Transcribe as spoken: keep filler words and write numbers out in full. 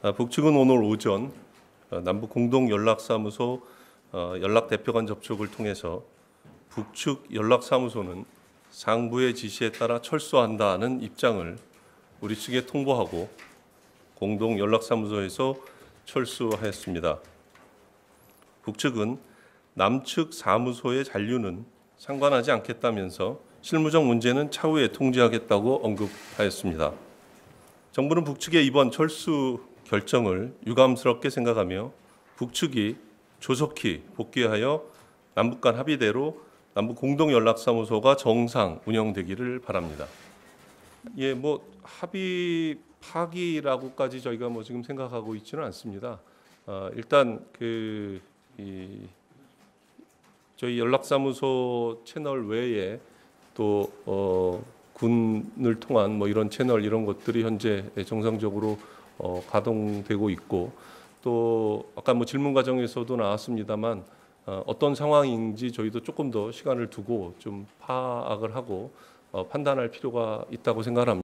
북측은 오늘 오전 남북 공동 연락사무소 연락대표간 접촉을 통해서 북측 연락사무소는 상부의 지시에 따라 철수한다는 입장을 우리 측에 통보하고 공동 연락사무소에서 철수하였습니다. 북측은 남측 사무소의 잔류는 상관하지 않겠다면서 실무적 문제는 차후에 통제하겠다고 언급하였습니다. 정부는 북측의 이번 철수 결정을 유감스럽게 생각하며 북측이 조속히 복귀하여 남북 간 합의대로 남북 공동 연락사무소가 정상 운영되기를 바랍니다. 예, 뭐 합의 파기라고까지 저희가 뭐 지금 생각하고 있지는 않습니다. 어, 일단 그 이, 저희 연락사무소 채널 외에 또 어, 군을 통한 뭐 이런 채널 이런 것들이 현재 정상적으로 어, 가동되고 있고 또 아까 뭐 질문 과정에서도 나왔습니다만 어, 어떤 상황인지 저희도 조금 더 시간을 두고 좀 파악을 하고 어, 판단할 필요가 있다고 생각합니다.